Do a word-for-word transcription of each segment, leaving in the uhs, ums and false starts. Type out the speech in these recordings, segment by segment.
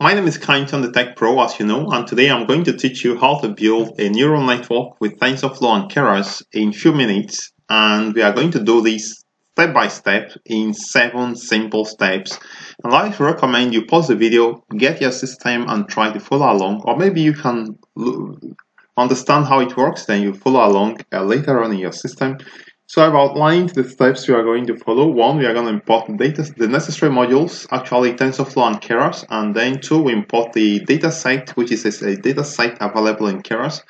My name is Kindson the Tech Pro, as you know, and today I'm going to teach you how to build a neural network with TensorFlow and Keras in few minutes, and we are going to do this step by step in seven simple steps. And I recommend you pause the video, get your system and try to follow along, or maybe you can understand how it works, then you follow along uh, later on in your system. So I've outlined the steps we are going to follow. One, we are going to import data, the necessary modules, actually TensorFlow and Keras, and then two, we import the dataset, which is a dataset available in Keras.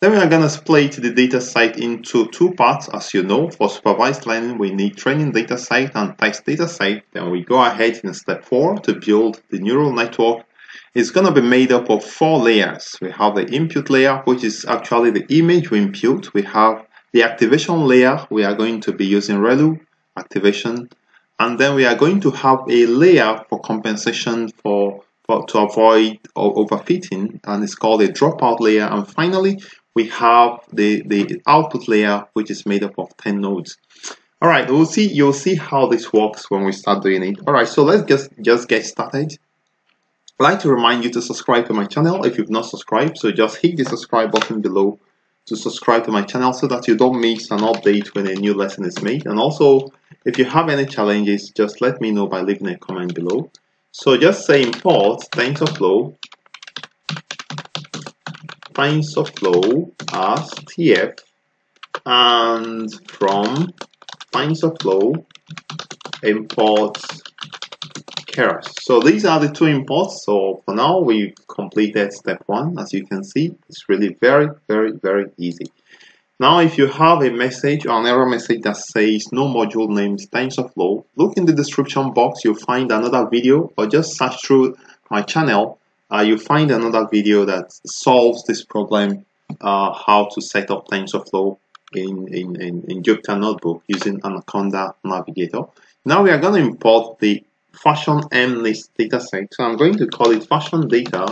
Then we are going to split the dataset into two parts, as you know. For supervised learning, we need training dataset and test dataset. Then we go ahead in step four to build the neural network. It's going to be made up of four layers. We have the input layer, which is actually the image we impute. We have the activation layer, we are going to be using ReLU activation, and then we are going to have a layer for compensation for, for to avoid overfitting, and it's called a dropout layer. And finally, we have the, the output layer, which is made up of ten nodes. All right, we'll see. You'll see how this works when we start doing it. All right, so let's just just get started. I'd like to remind you to subscribe to my channel if you've not subscribed. So just hit the subscribe button below to subscribe to my channel so that you don't miss an update when a new lesson is made. And also, if you have any challenges, just let me know by leaving a comment below. So just say import TensorFlow, TensorFlow as T F, and from TensorFlow import Keras. So these are the two imports. So for now, we completed step one. As you can see, it's really very, very, very easy. Now, if you have a message or an error message that says no module named TensorFlow, look in the description box. You'll find another video, or just search through my channel. Uh, you'll find another video that solves this problem, uh, how to set up TensorFlow in, in, in, in Jupyter Notebook using Anaconda Navigator. Now we are going to import the Fashion M NIST dataset. So I'm going to call it fashion data.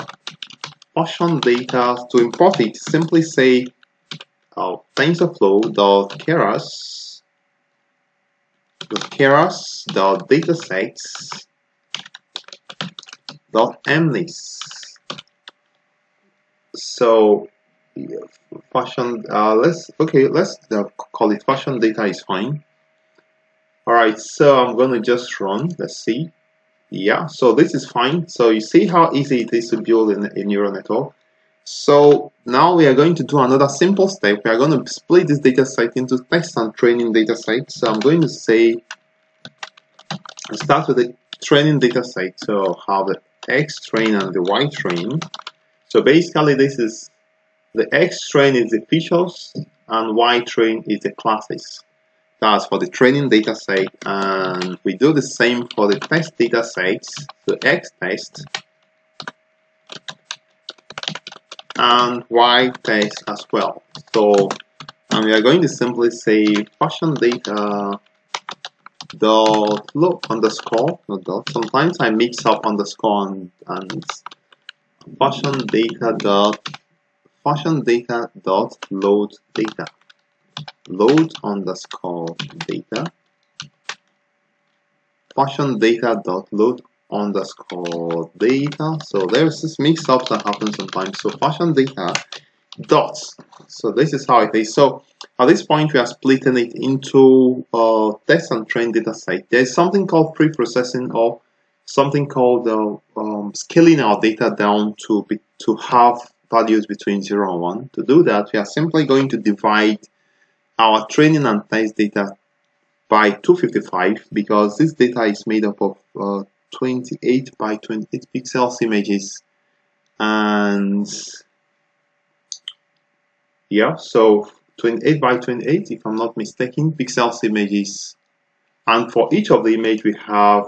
Fashion data. To import it, simply say uh, TensorFlow.Keras Keras.datasets .mnist. So fashion. Uh, let's okay. Let's uh, call it fashion data is fine. All right, so I'm going to just run. Let's see. Yeah, so this is fine. So you see how easy it is to build a neural network. So now we are going to do another simple step. We are going to split this data set into test and training data set. So I'm going to say, I'll start with the training data set. So I'll have the X train and the Y train. So basically, this is the X train is the features and Y train is the classes. That's for the training data set, and we do the same for the test data sets. So X test and Y test as well. So, and we are going to simply say fashion data dot look underscore, not dot. Sometimes I mix up underscore and, and fashion data dot fashion data dot load data. Load underscore data, fashion data dot load underscore data. So there's this mix up that happens sometimes. So fashion data dots. So this is how it is. So at this point, we are splitting it into uh, test and train data set. There's something called pre-processing, or something called uh, um, scaling our data down to be, to have values between zero and one. To do that, we are simply going to divide our training and test data by two fifty-five, because this data is made up of uh, twenty-eight by twenty-eight pixels images, and yeah, so twenty-eight by twenty-eight, if I'm not mistaken, pixels images, and for each of the image we have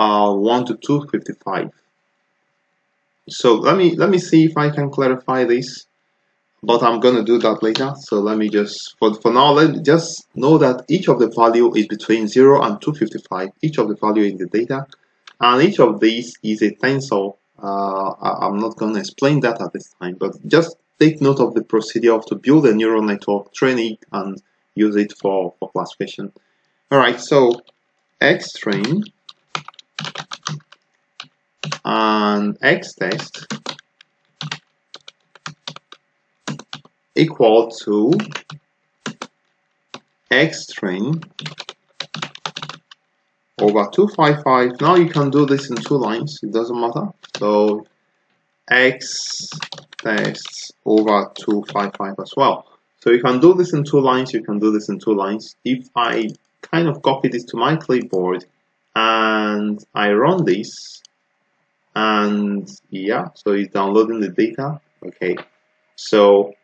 uh, one to two fifty-five. So let me let me see if I can clarify this. But I'm going to do that later. So let me just, for, for now, let me just know that each of the value is between zero and two fifty-five. Each of the value in the data. And each of these is a tensor. Uh, I, I'm not going to explain that at this time. But just take note of the procedure to build a neural network, train it, and use it for, for classification. All right, so X train. and xTest equal to xstring over two fifty-five. Now you can do this in two lines, it doesn't matter. So x tests over two fifty-five as well. So you can do this in two lines, you can do this in two lines. If I kind of copy this to my clipboard and I run this, and yeah, so it's downloading the data. Okay, so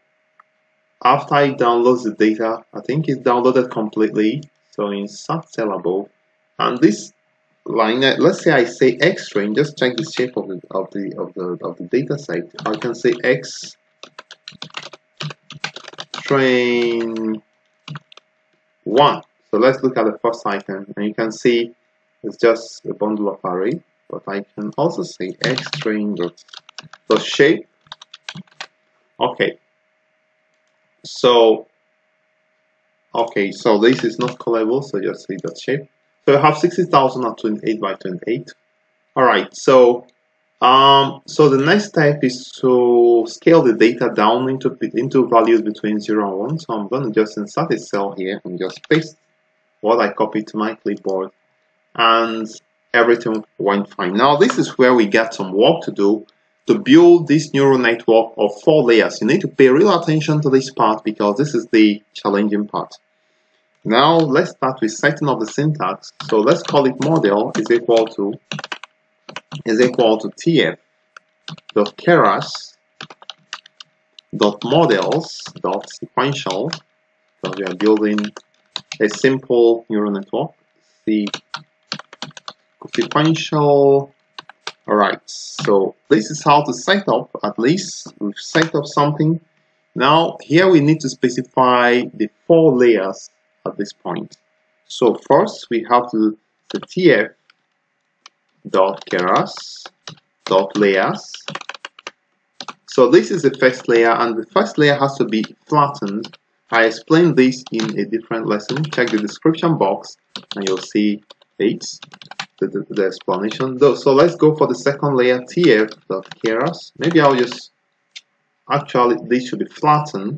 after it downloads the data, I think it's downloaded completely. So insert cell above, and this line, let's say I say xstring, just check the shape of the of the of the of the data set. I can say x train one. So let's look at the first item, and you can see it's just a bundle of array, but I can also say xtrain dot, dot shape. Okay. So okay, so this is not callable, so just say dot shape. So I have sixty thousand at twenty-eight by twenty-eight. Alright, so Um, so the next step is to scale the data down into, into values between zero and one. So I'm going to just insert a cell here and just paste what I copied to my clipboard, and everything went fine. Now this is where we get some work to do to build this neural network of four layers. You need to pay real attention to this part because this is the challenging part. Now let's start with setting up the syntax. So let's call it model is equal to is equal to tf dot keras dot models dot sequential. So we are building a simple neural network. The sequential. All right. So this is how to set up. At least we've set up something. Now here we need to specify the four layers at this point. So first we have to the tf dot keras dot layers. So this is the first layer, and the first layer has to be flattened. I explained this in a different lesson. Check the description box and you'll see it, the, the, the explanation. So let's go for the second layer, tf dot keras. Maybe I'll just actually this should be flattened.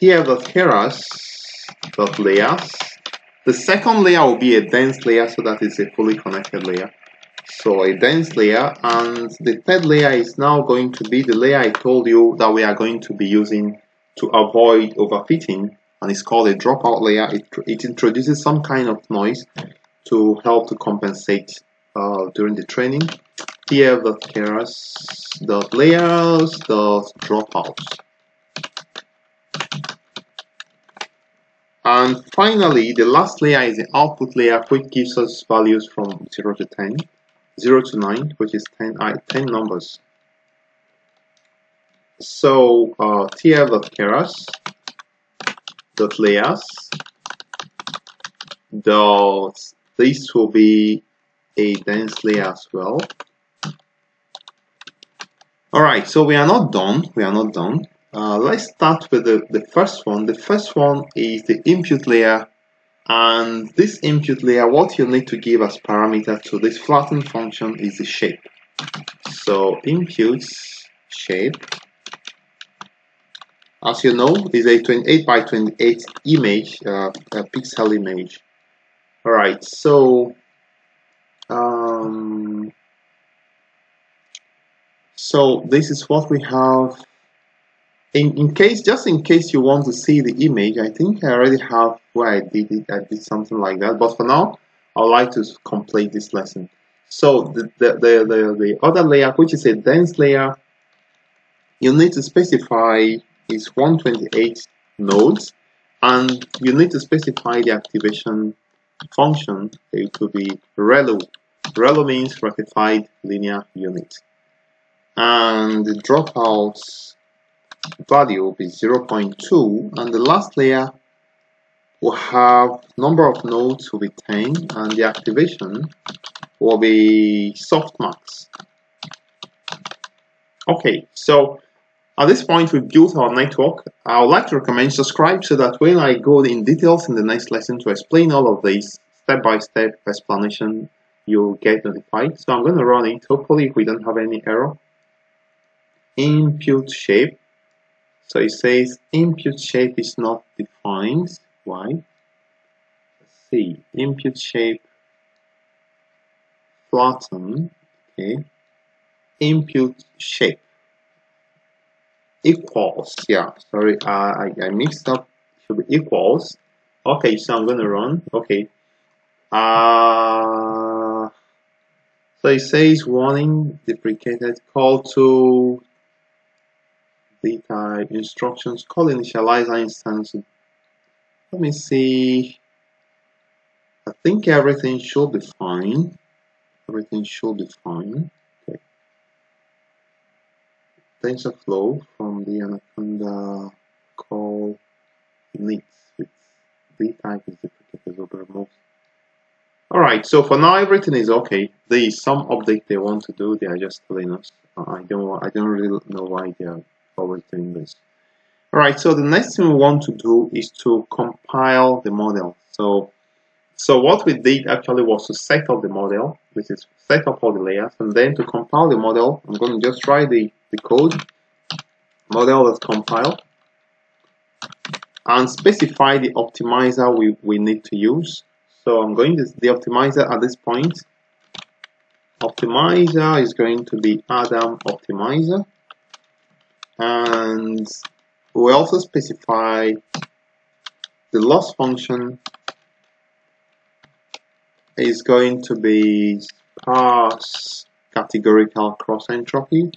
Tf dot keras dot layers. The second layer will be a dense layer, so that is a fully connected layer. So a dense layer, and the third layer is now going to be the layer I told you that we are going to be using to avoid overfitting, and it's called a dropout layer. It, it introduces some kind of noise to help to compensate uh, during the training. tf.keras.layers.dropouts. And finally, the last layer is the output layer, which gives us values from zero to ten, zero to nine, which is ten, uh, ten numbers. So uh, tf.keras.layers. This will be a dense layer as well. Alright, so we are not done. We are not done. Uh, let's start with the, the first one. The first one is the input layer, and this input layer, what you need to give as parameter to this flattened function is the shape. So inputs shape, as you know, is a twenty-eight by twenty-eight image, uh, a pixel image. All right, so um, so this is what we have. In, in case, just in case you want to see the image, I think I already have where I did it, I did something like that, but for now, I'd like to complete this lesson. So the, the, the, the, the other layer, which is a dense layer, you need to specify is one twenty-eight nodes, and you need to specify the activation function. It will be ReLU. ReLU means rectified linear unit. And the dropouts value will be zero point two, and the last layer will have number of nodes will be ten, and the activation will be softmax. Okay, so at this point we've built our network. I would like to recommend subscribe so that when I go in details in the next lesson to explain all of these step-by-step explanation, you get notified. So I'm going to run it. Hopefully we don't have any error. Input shape. So it says input shape is not defined. Why? Let's see. Input shape flatten. Okay. Input shape equals. Yeah. Sorry, uh, I I mixed up. Should be equals. Okay. So I'm gonna run. Okay. Uh, so it says warning deprecated call to the type instructions call initializer instance. Let me see. I think everything should be fine. Everything should be fine. Okay. TensorFlow from the Anaconda call init with the type is deprecated over removed. Alright, so for now everything is okay. There is some update they want to do, they are just telling us. Uh, I don't I don't really know why they are always doing this. Alright, so the next thing we want to do is to compile the model. So so what we did actually was to set up the model, which is set up all the layers, and then to compile the model, I'm going to just write the, the code, model.compile, and specify the optimizer we, we need to use. So I'm going to the optimizer at this point. Optimizer is going to be Adam optimizer, and we also specify the loss function is going to be sparse categorical cross entropy.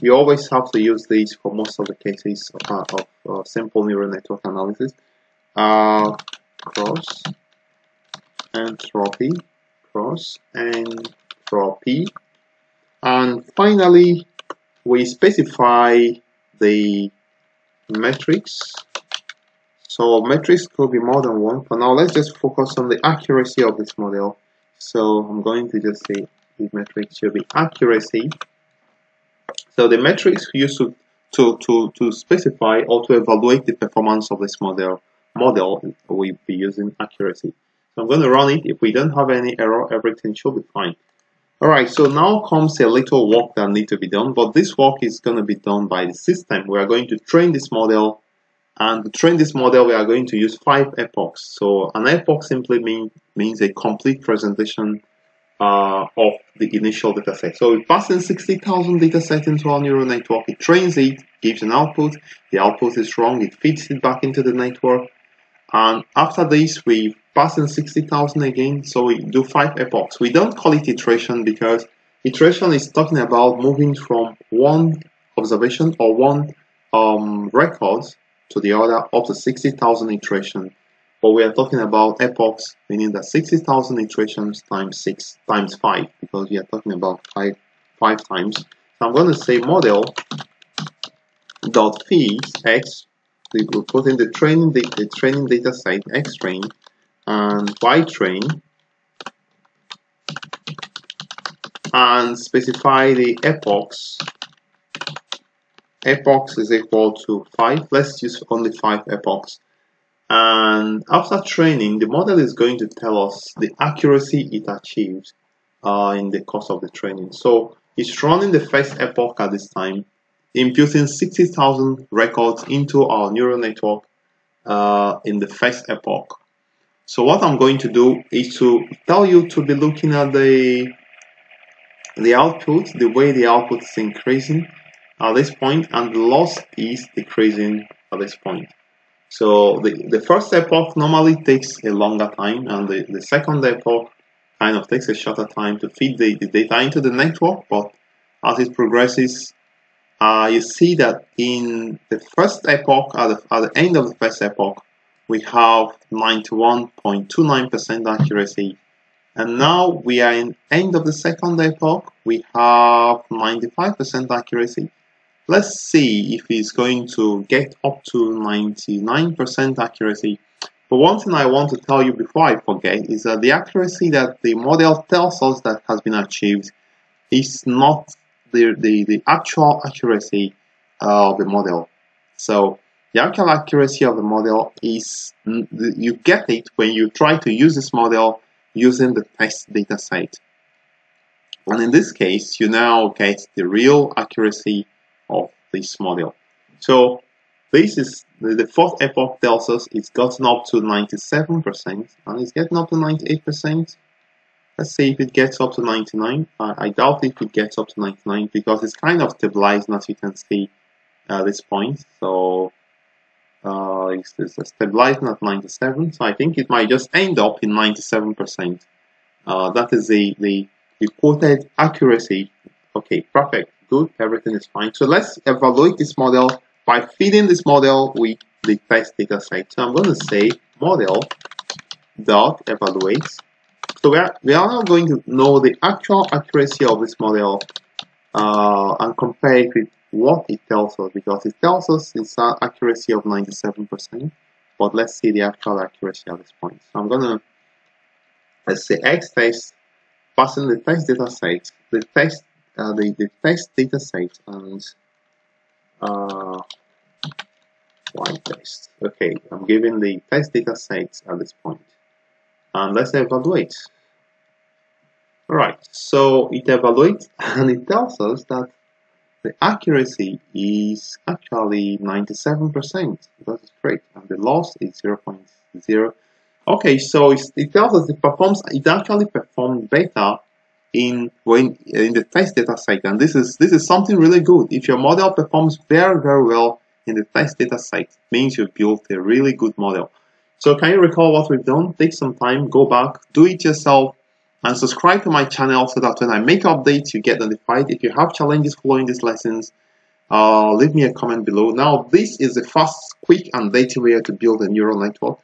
You always have to use these for most of the cases of, of, of simple neural network analysis. Uh, cross entropy, cross entropy, and finally we specify the matrix. So matrix could be more than one. For now, let's just focus on the accuracy of this model. So I'm going to just say the matrix should be accuracy. So the matrix used to to to to specify or to evaluate the performance of this model. Model we'll be using accuracy. So I'm going to run it. If we don't have any error, everything should be fine. Alright, so now comes a little work that needs to be done, but this work is going to be done by the system. We are going to train this model, and to train this model we are going to use five epochs. So an epoch simply mean, means a complete presentation uh, of the initial dataset. So we pass in sixty thousand datasets into our neural network, it trains it, gives an output, the output is wrong, it feeds it back into the network. And after this, we pass in sixty thousand again, so we do five epochs. We don't call it iteration because iteration is talking about moving from one observation or one um, record to the other up to sixty thousand iterations. But we are talking about epochs, meaning that sixty thousand iterations times six times five, because we are talking about five, five times. So I'm going to say model dot feeds x. We put in the training, the, the training data set X train and Y train and specify the epochs. Epochs is equal to five. Let's use only five epochs. And after training, the model is going to tell us the accuracy it achieved uh, in the course of the training. So it's running the first epoch at this time, imputing sixty thousand records into our neural network uh, in the first epoch. So what I'm going to do is to tell you to be looking at the the output, the way the output is increasing at this point, and the loss is decreasing at this point. So the, the first epoch normally takes a longer time, and the, the second epoch kind of takes a shorter time to feed the, the data into the network, but as it progresses, Uh, you see that in the first epoch, at the, at the end of the first epoch, we have ninety-one point two nine percent accuracy. And now we are in end of the second epoch, we have ninety-five percent accuracy. Let's see if it's going to get up to ninety-nine percent accuracy. But one thing I want to tell you before I forget is that the accuracy that the model tells us that has been achieved is not The, the, the actual accuracy uh, of the model. So the actual accuracy of the model is, you get it when you try to use this model using the test data set. And in this case, you now get the real accuracy of this model. So this is the fourth epoch tells us it's gotten up to ninety-seven percent, and it's getting up to ninety-eight percent. Let's see if it gets up to ninety-nine. Uh, I doubt if it gets up to ninety-nine because it's kind of stabilized, as you can see at uh, this point. So uh, it's, it's stabilizing at ninety-seven. So I think it might just end up in ninety-seven percent. Uh, that is the, the the quoted accuracy. Okay, perfect, good, everything is fine. So let's evaluate this model by feeding this model with the test data set. So I'm going to say model dot evaluate. So we are, we are now going to know the actual accuracy of this model uh, and compare it with what it tells us, because it tells us it's an accuracy of ninety-seven percent, but let's see the actual accuracy at this point. So I'm going to, let's say X test, passing the test data set, the test, uh, the, the test data set and uh, Y test. Okay, I'm giving the test data set at this point. And let's evaluate. Alright, so it evaluates and it tells us that the accuracy is actually ninety-seven percent. That is great. And the loss is zero point zero. Okay, so it's, it tells us it performs, it actually performed better in when in the test data set. And this is this is something really good. If your model performs very, very well in the test data set, it means you've built a really good model. So can you recall what we've done? Take some time, go back, do it yourself, and subscribe to my channel so that when I make updates, you get notified. If you have challenges following these lessons, uh, leave me a comment below. Now, this is a fast, quick, and dirty way to build a neural network.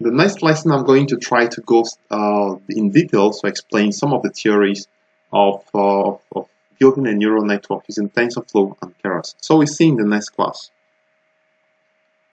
In the next lesson, I'm going to try to go uh, in detail to explain some of the theories of, uh, of building a neural network using TensorFlow and Keras. So we'll see you in the next class.